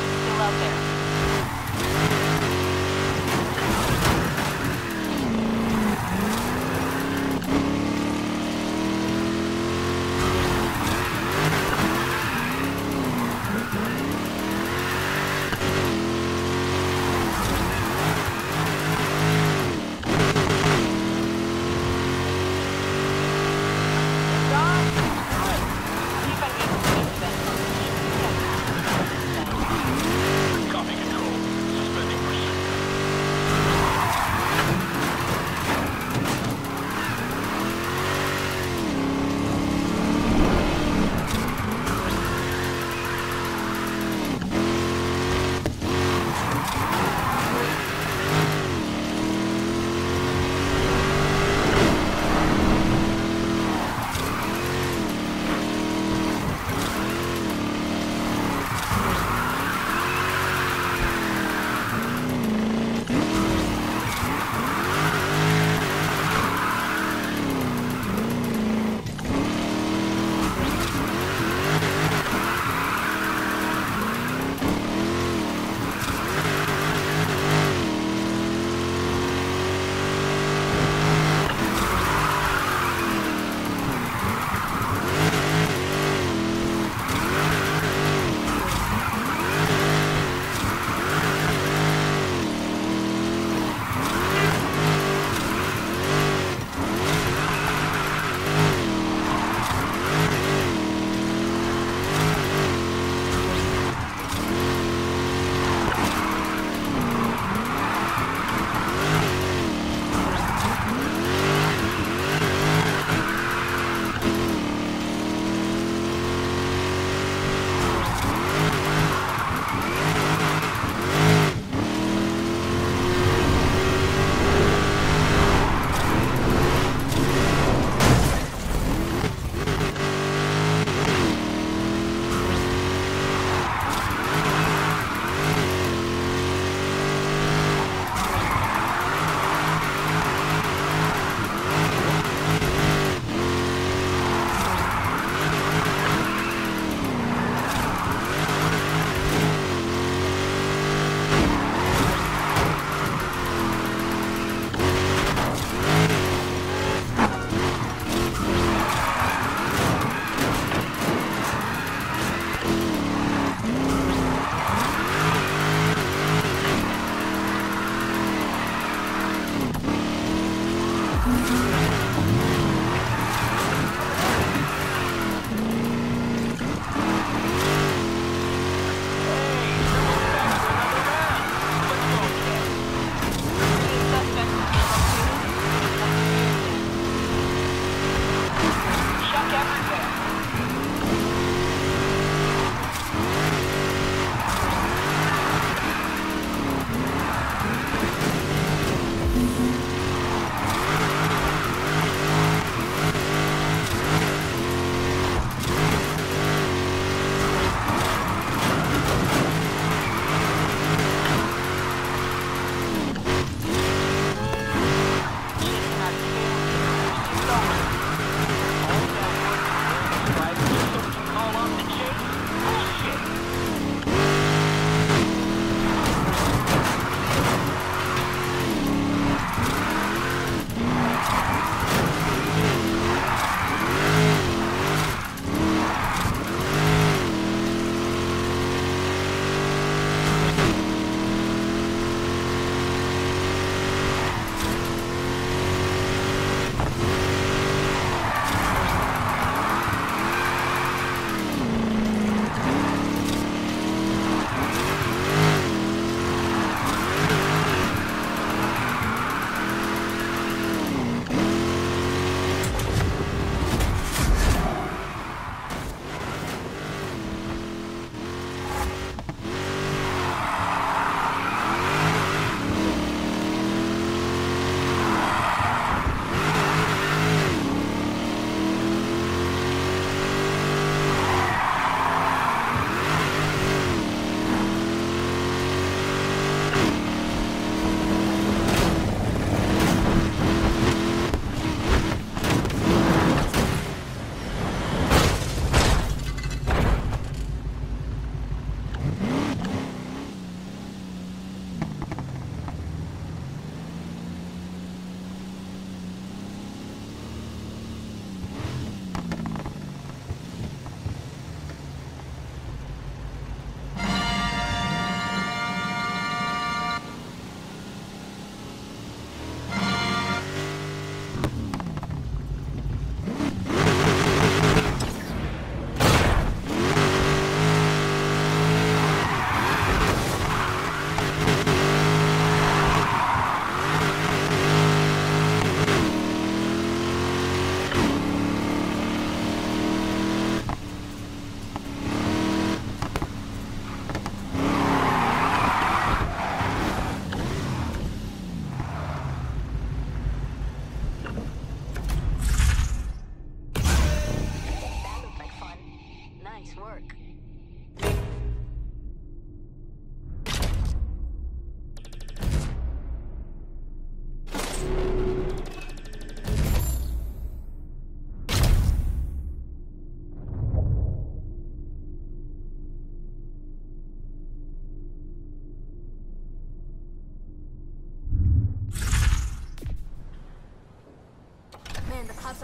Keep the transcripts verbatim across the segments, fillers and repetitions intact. he's still out there. Copy control. Suspending.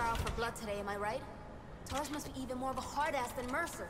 starved for blood today, am I right? Tarsh must be even more of a hard-ass than Mercer.